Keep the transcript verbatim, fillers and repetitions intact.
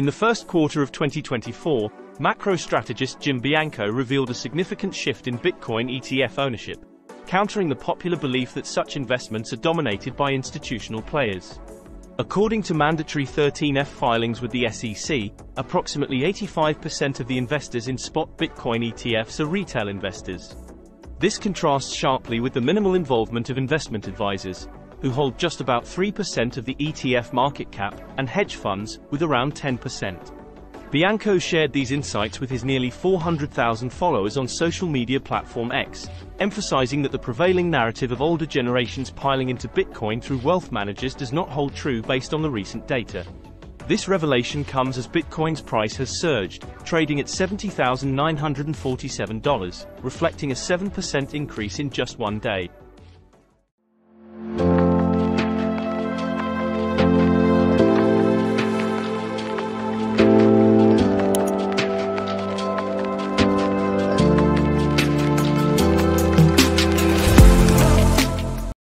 In the first quarter of twenty twenty-four, macro strategist Jim Bianco revealed a significant shift in Bitcoin E T F ownership, countering the popular belief that such investments are dominated by institutional players. According to mandatory thirteen F filings with the S E C, approximately eighty-five percent of the investors in spot Bitcoin E T Fs are retail investors. This contrasts sharply with the minimal involvement of investment advisors, who hold just about three percent of the E T F market cap, and hedge funds, with around ten percent. Bianco shared these insights with his nearly four hundred thousand followers on social media platform X, emphasizing that the prevailing narrative of older generations piling into Bitcoin through wealth managers does not hold true based on the recent data. This revelation comes as Bitcoin's price has surged, trading at seventy thousand nine hundred forty-seven dollars, reflecting a seven percent increase in just one day.